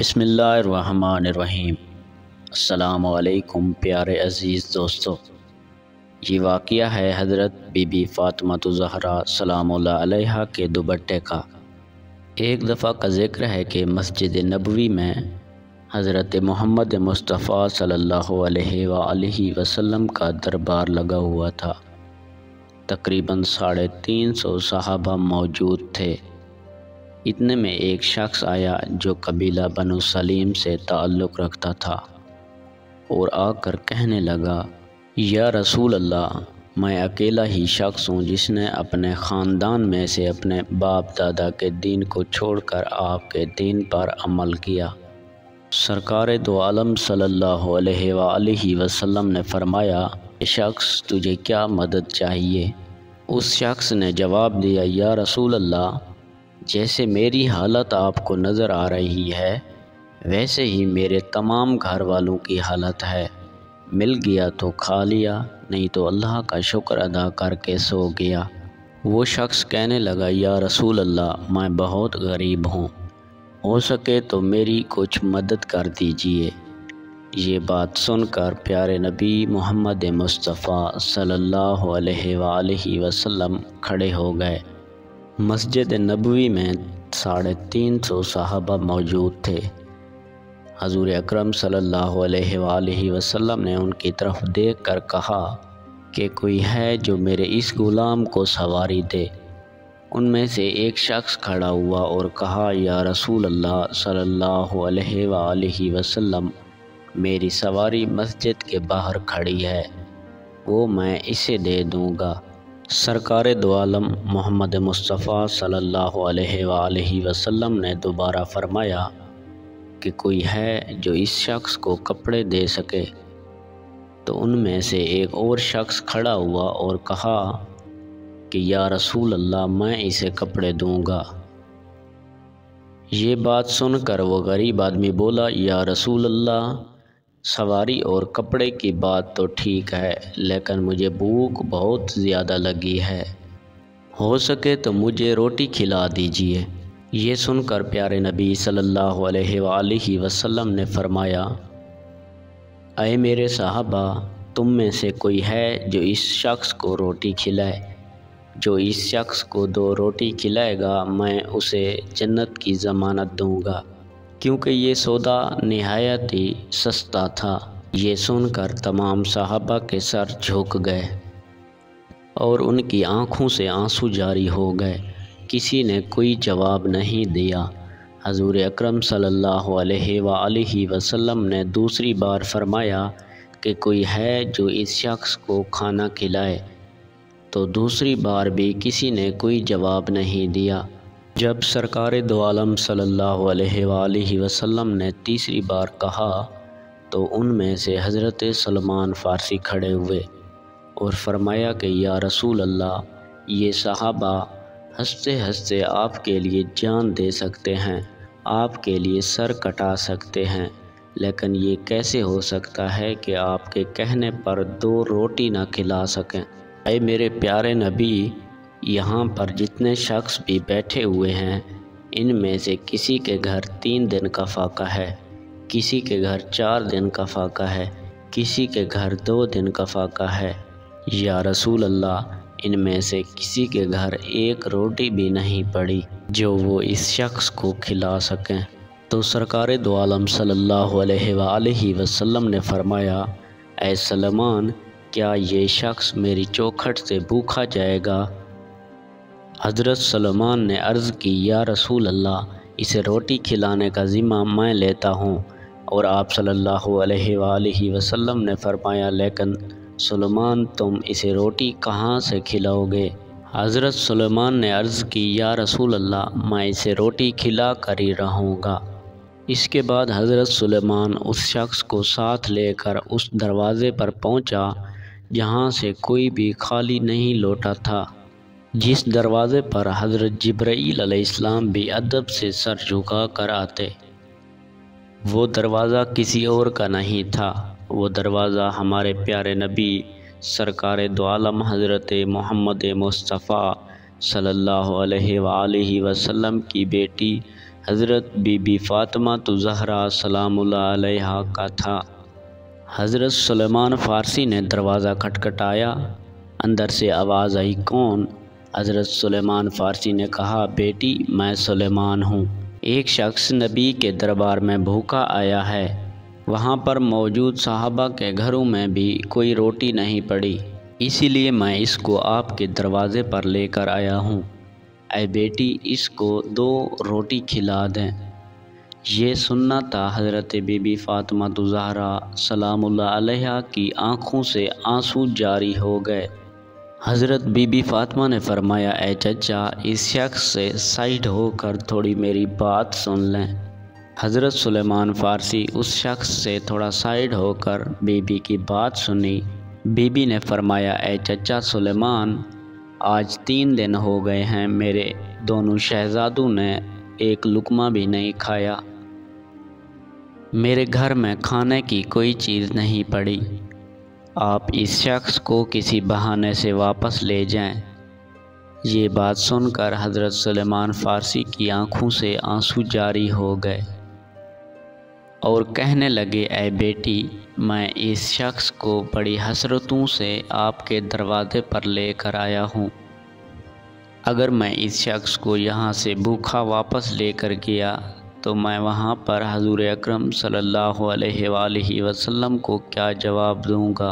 बिस्मिल्लाहिर्रहमानिर्रहीम। अस्सलामुअलैकुम प्यारे अज़ीज़ दोस्तों, ये वाक़िया है हज़रत बीबी फ़ातिमा तuz-ज़हरा सलामुल्लाह अलैहा के दुपट्टे का। एक दफ़ा का ज़िक्र है कि मस्जिद नबवी में हज़रत मुहम्मद मुस्तफ़ा सल्लल्लाहु अलैहि वसल्लम का दरबार लगा हुआ था। तकरीबन 350 सहाबा मौजूद थे। इतने में एक शख्स आया जो कबीला बनु सलीम से ताल्लुक़ रखता था और आकर कहने लगा, या रसूल अल्लाह, मैं अकेला ही शख्स हूँ जिसने अपने ख़ानदान में से अपने बाप दादा के दीन को छोड़कर आपके दीन पर अमल किया। सरकार दो आलम सल्लल्लाहु अलैहि वसल्लम ने फरमाया, शख्स तुझे क्या मदद चाहिए? उस शख्स ने जवाब दिया, या रसूल अल्लाह, जैसे मेरी हालत आपको नज़र आ रही है वैसे ही मेरे तमाम घर वालों की हालत है। मिल गया तो खा लिया, नहीं तो अल्लाह का शुक्र अदा करके सो गया। वो शख्स कहने लगा, या रसूल अल्लाह, मैं बहुत गरीब हूँ, हो सके तो मेरी कुछ मदद कर दीजिए। ये बात सुनकर प्यारे नबी मुहम्मद मुस्तफ़ा सल्लल्लाहु अलैहि वसल्लम खड़े हो गए। मस्जिद नबवी में 350 सहाबा मौजूद थे। हजूर अकरम सल्लल्लाहु अलैहि वसल्लम ने उनकी तरफ़ देखकर कहा कि कोई है जो मेरे इस ग़ुलाम को सवारी दे। उनमें से एक शख्स खड़ा हुआ और कहा, या रसूल अल्लाह सल्लल्लाहु अलैहि वसल्लम, मेरी सवारी मस्जिद के बाहर खड़ी है, वो मैं इसे दे दूँगा। सरकार दो आलम मोहम्मद मुस्तफ़ा सल्लल्लाहु अलैहि वसल्लम ने दोबारा फरमाया कि कोई है जो इस शख्स को कपड़े दे सके। तो उनमें से एक और शख्स खड़ा हुआ और कहा कि या रसूल अल्लाह, मैं इसे कपड़े दूंगा। ये बात सुनकर वो गरीब आदमी बोला, या रसूल अल्लाह, सवारी और कपड़े की बात तो ठीक है, लेकिन मुझे भूख बहुत ज़्यादा लगी है, हो सके तो मुझे रोटी खिला दीजिए। ये सुनकर प्यारे नबी सल्लल्लाहु अलैहि वसल्लम ने फरमाया, अए मेरे साहबा, तुम में से कोई है जो इस शख्स को रोटी खिलाए? जो इस शख्स को 2 रोटी खिलाएगा मैं उसे जन्नत की ज़मानत दूंगा, क्योंकि ये सौदा निहायत ही सस्ता था। ये सुनकर तमाम साहबा के सर झुक गए और उनकी आँखों से आंसू जारी हो गए। किसी ने कोई जवाब नहीं दिया। हजूर अकरम सल्लल्लाहु अलैहि वसल्लम ने दूसरी बार फरमाया कि कोई है जो इस शख्स को खाना खिलाए। तो दूसरी बार भी किसी ने कोई जवाब नहीं दिया। जब सरकार दो आलम सल्लल्लाहु अलैहि वसल्लम ने तीसरी बार कहा तो उनमें से हज़रत सलमान फ़ारसी खड़े हुए और फरमाया कि या रसूल अल्लाह, ये सहाबा हंसते हंसते आपके लिए जान दे सकते हैं, आपके लिए सर कटा सकते हैं, लेकिन ये कैसे हो सकता है कि आपके कहने पर 2 रोटी ना खिला सकें। अए मेरे प्यारे नबी, यहाँ पर जितने शख्स भी बैठे हुए हैं इनमें से किसी के घर 3 दिन का फाका है, किसी के घर 4 दिन का फाका है, किसी के घर 2 दिन का फाका है। या रसूल अल्लाह, इनमें से किसी के घर 1 रोटी भी नहीं पड़ी जो वो इस शख्स को खिला सकें। तो सरकार दो आलम सल्लल्लाहु अलैहि वसल्लम ने फरमाया, ऐ सलमान, क्या ये शख्स मेरी चौखट से भूखा जाएगा? हज़रत सलमान ने अर्ज़ की, या रसूल अल्लाह, इसे रोटी खिलाने का ज़िम्मा मैं लेता हूँ। और आप सल्लल्लाहु अलैहि वसल्लम ने फरमाया, लेकिन सुलेमान, तुम इसे रोटी कहाँ से खिलाओगे? हज़रत सुलेमान ने अर्ज़ की, या रसूल अल्लाह, मैं इसे रोटी खिला कर ही रहूँगा। इसके बाद हज़रत सुलेमान उस शख्स को साथ लेकर उस दरवाज़े पर पहुँचा जहाँ से कोई भी खाली नहीं लौटा था, जिस दरवाज़े पर हज़रत जिब्राईल अलैहिस्सलाम भी अदब से सर झुका कर आते। वो दरवाज़ा किसी और का नहीं था, वो दरवाज़ा हमारे प्यारे नबी सरकार दो आलम हज़रत मोहम्मद मुस्तफ़ा सल्लल्लाहु अलैहि वसल्लम की बेटी हज़रत बीबी फ़ातिमा तुज़हरा सलामुल्लाह अलैहा का था। हज़रत सलमान फ़ारसी ने दरवाज़ा खटखटाया। अंदर से आवाज़ आई, कौन? हज़रत सलमान फ़ारसी ने कहा, बेटी मैं सलमान हूँ। एक शख्स नबी के दरबार में भूखा आया है, वहाँ पर मौजूद सहाबा के घरों में भी कोई रोटी नहीं पड़ी, इसीलिए मैं इसको आपके दरवाज़े पर लेकर आया हूँ। ऐ बेटी, इसको 2 रोटी खिला दें। ये सुनना था हज़रत बीबी फ़ातिमा तुज़हरा सलामुल्लाह अलैहा की आँखों से आंसू जारी हो गए। हज़रत बीबी फ़ातिमा ने फरमाया, ऐ चचा, इस शख्स से साइड होकर थोड़ी मेरी बात सुन लें। हज़रत सुलेमान फ़ारसी उस शख्स से थोड़ा साइड होकर बीबी की बात सुनी। बीबी ने फरमाया, ऐ चचा सुलेमान, आज 3 दिन हो गए हैं, मेरे दोनों शहज़ादों ने एक लुकमा भी नहीं खाया, मेरे घर में खाने की कोई चीज़ नहीं पड़ी। आप इस शख्स को किसी बहाने से वापस ले जाएं। ये बात सुनकर हज़रत सलमान फ़ारसी की आँखों से आंसू जारी हो गए और कहने लगे, ऐ बेटी, मैं इस शख्स को बड़ी हसरतों से आपके दरवाज़े पर लेकर आया हूँ। अगर मैं इस शख्स को यहाँ से भूखा वापस लेकर गया तो मैं वहाँ पर हजूर अकरम सल्लल्लाहु अलैहि वसल्लम को क्या जवाब दूँगा।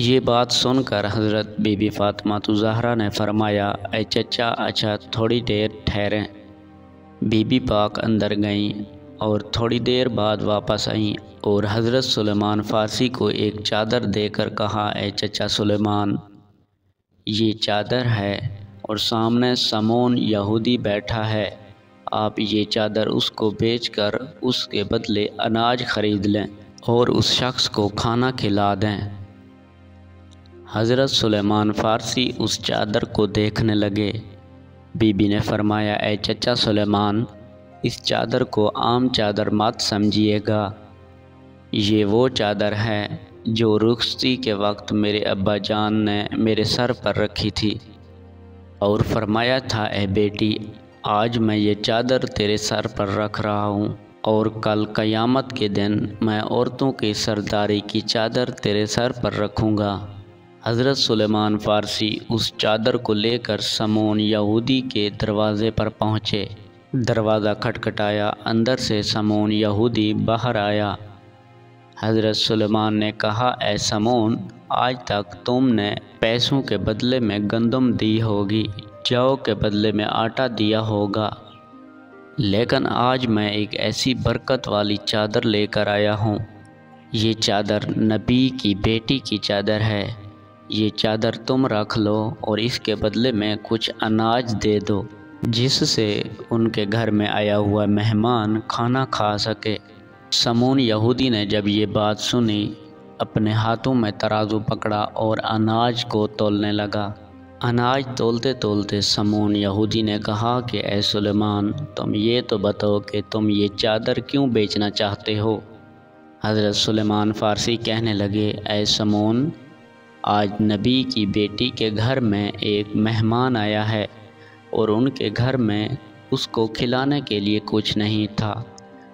ये बात सुनकर हज़रत बीबी फ़ातिमा तुज़हरा ने फरमाया, ऐ चचा अच्छा थोड़ी देर ठहरें। बीबी पाक अंदर गईं और थोड़ी देर बाद वापस आईं और हज़रत सुलेमान फ़ारसी को एक चादर देकर कहा, ऐ चचा सुलेमान, ये चादर है और सामने समून यहूदी बैठा है, आप ये चादर उसको बेचकर उसके बदले अनाज ख़रीद लें और उस शख्स को खाना खिला दें। हज़रत सुलेमान फ़ारसी उस चादर को देखने लगे। बीबी ने फरमाया, ऐ चचा सुलेमान, इस चादर को आम चादर मत समझिएगा, ये वो चादर है जो रुखसती के वक्त मेरे अब्बा जान ने मेरे सर पर रखी थी और फरमाया था, ऐ बेटी, आज मैं ये चादर तेरे सर पर रख रहा हूँ और कल क़यामत के दिन मैं औरतों की सरदारी की चादर तेरे सर पर रखूँगा। हज़रत सुलेमान फ़ारसी उस चादर को लेकर समून यहूदी के दरवाज़े पर पहुँचे। दरवाज़ा खटखटाया, अंदर से समून यहूदी बाहर आया। हज़रत सुलेमान ने कहा, ऐ समून, आज तक तुमने पैसों के बदले में गंदम दी होगी, जौ के बदले में आटा दिया होगा, लेकिन आज मैं एक ऐसी बरकत वाली चादर लेकर आया हूँ। ये चादर नबी की बेटी की चादर है, ये चादर तुम रख लो और इसके बदले में कुछ अनाज दे दो जिससे उनके घर में आया हुआ मेहमान खाना खा सके। समून यहूदी ने जब ये बात सुनी, अपने हाथों में तराजू पकड़ा और अनाज को तोलने लगा। अनाज तोलते तोलते समून यहूदी ने कहा कि ऐ सुलेमान, तुम ये तो बताओ कि तुम ये चादर क्यों बेचना चाहते हो। हज़रत सुलेमान फ़ारसी कहने लगे, ऐ समून, आज नबी की बेटी के घर में एक मेहमान आया है और उनके घर में उसको खिलाने के लिए कुछ नहीं था,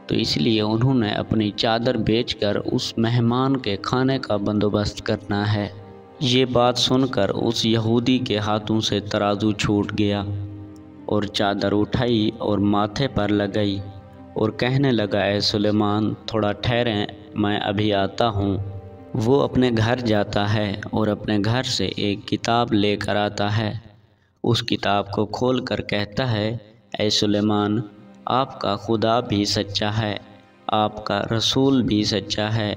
तो इसलिए उन्होंने अपनी चादर बेचकर उस मेहमान के खाने का बंदोबस्त करना है। ये बात सुनकर उस यहूदी के हाथों से तराजू छूट गया और चादर उठाई और माथे पर लगाई और कहने लगा, ऐ सुलेमान, थोड़ा ठहरें, मैं अभी आता हूँ। वो अपने घर जाता है और अपने घर से एक किताब लेकर आता है। उस किताब को खोल कर कहता है, ऐ सुलेमान, आपका खुदा भी सच्चा है, आपका रसूल भी सच्चा है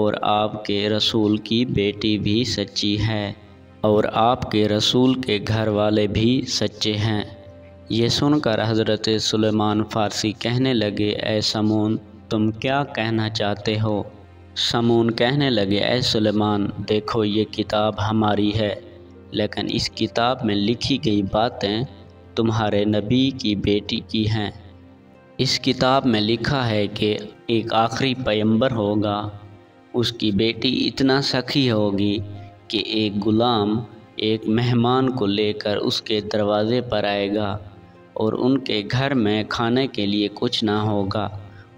और आपके रसूल की बेटी भी सच्ची है और आपके रसूल के घर वाले भी सच्चे हैं। ये सुनकर हज़रत सुलेमान फ़ारसी कहने लगे, ऐ समून, तुम क्या कहना चाहते हो। समून कहने लगे, ऐ सुलेमान, देखो ये किताब हमारी है, लेकिन इस किताब में लिखी गई बातें तुम्हारे नबी की बेटी की हैं। इस किताब में लिखा है कि एक आखिरी पैगंबर होगा, उसकी बेटी इतना सखी होगी कि एक ग़ुलाम एक मेहमान को लेकर उसके दरवाज़े पर आएगा और उनके घर में खाने के लिए कुछ ना होगा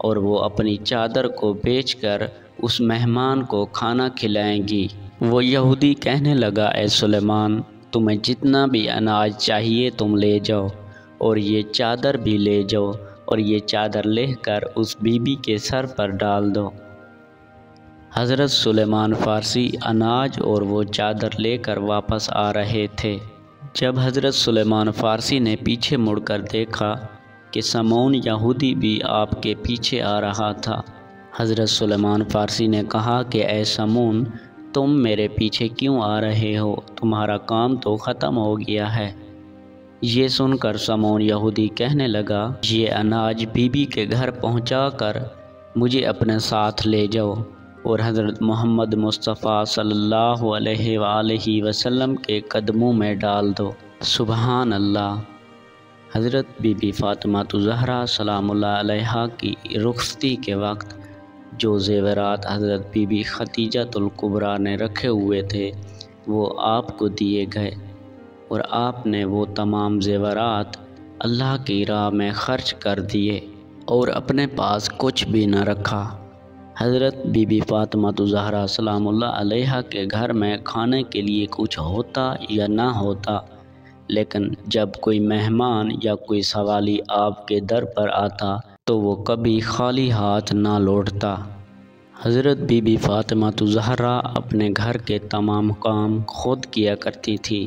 और वो अपनी चादर को बेचकर उस मेहमान को खाना खिलाएंगी। वो यहूदी कहने लगा, ऐ सुलेमान, तुम्हें जितना भी अनाज चाहिए तुम ले जाओ और ये चादर भी ले जाओ और ये चादर लेकर उस बीबी के सर पर डाल दो। हज़रत सुलेमान फ़ारसी अनाज और वो चादर लेकर वापस आ रहे थे। जब हज़रत सुलेमान फ़ारसी ने पीछे मुड़कर देखा कि समून यहूदी भी आपके पीछे आ रहा था। हज़रत सुलेमान फ़ारसी ने कहा कि ऐ समून, तुम मेरे पीछे क्यों आ रहे हो? तुम्हारा काम तो ख़त्म हो गया है। ये सुनकर समून यहूदी कहने लगा, ये अनाज बीबी के घर पहुंचाकर मुझे अपने साथ ले जाओ और हज़रत मोहम्मद मुस्तफ़ा सल्लल्लाहु अलैहि वसल्लम के कदमों में डाल दो। सुबहान अल्लाह। हज़रत बीबी फ़ातिमा तुज़हरा सलामुल्लाह अलैहा की रुखसती के वक्त जो ज़ेवरात हज़रत बीबी ख़दीजतुल कुबरा ने रखे हुए थे वो आपको दिए गए और आपने वो तमाम ज़ेवरात अल्लाह की राह में ख़र्च कर दिए और अपने पास कुछ भी न रखा। हज़रत बीबी फ़ातिमा तुज़हरा सलामुल्लाह अलैहा के घर में खाने के लिए कुछ होता या ना होता, लेकिन जब कोई मेहमान या कोई सवाली आपके दर पर आता तो वो कभी खाली हाथ ना लौटता। हज़रत बीबी फ़ातिमा तुज़हरा अपने घर के तमाम काम खुद किया करती थी,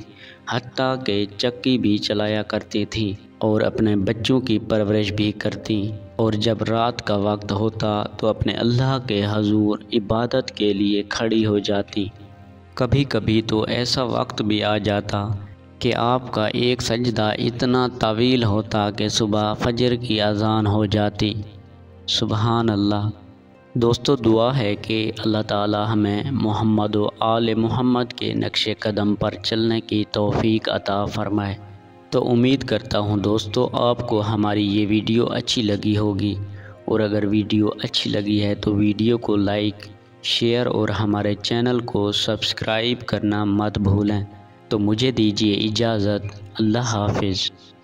हत्ता के चक्की भी चलाया करती थी और अपने बच्चों की परवरिश भी करती। और जब रात का वक्त होता तो अपने अल्लाह के हजूर इबादत के लिए खड़ी हो जाती। कभी कभी तो ऐसा वक्त भी आ जाता कि आपका एक सजदा इतना तवील होता कि सुबह फजर की अजान हो जाती। सुबहान अल्लाह। दोस्तों, दुआ है कि अल्लाह ताला हमें मोहम्मद व आले मोहम्मद के नक्शे कदम पर चलने की तौफीक अता फ़रमाए। तो उम्मीद करता हूं दोस्तों आपको हमारी ये वीडियो अच्छी लगी होगी और अगर वीडियो अच्छी लगी है तो वीडियो को लाइक, शेयर और हमारे चैनल को सब्सक्राइब करना मत भूलें। तो मुझे दीजिए इजाज़त। अल्लाह हाफिज़।